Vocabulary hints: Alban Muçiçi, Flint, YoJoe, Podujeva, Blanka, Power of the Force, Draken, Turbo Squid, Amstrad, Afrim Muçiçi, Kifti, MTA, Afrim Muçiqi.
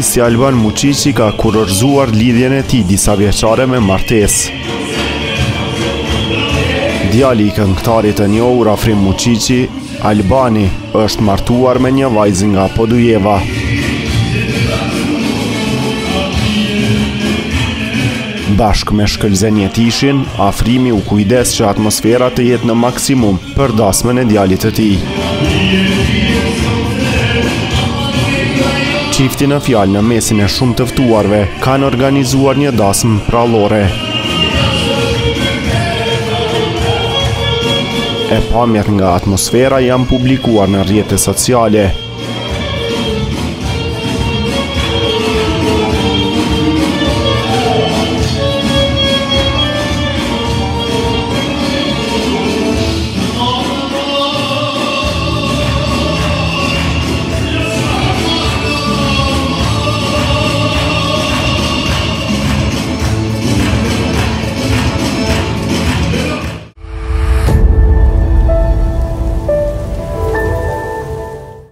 Kifti si Alban Muçiçi ka kurorzuar lidhjen e tij disa vjeçare me martesë. Djali i këngëtarit e njohur Afrim Muçiçi, Albani, është martuar me një vajzë nga Podujeva. Bashkë me shkëlzenjet ishin, Afrimi u kujdes që atmosfera të jetë në maksimum për dasmën e djalit të tij. Çifti në fjalë në mesin e shumë të ftuarve kanë organizuar një dasmë prallore. E pamjet nga atmosfera janë publikuar në rrjetet sociale.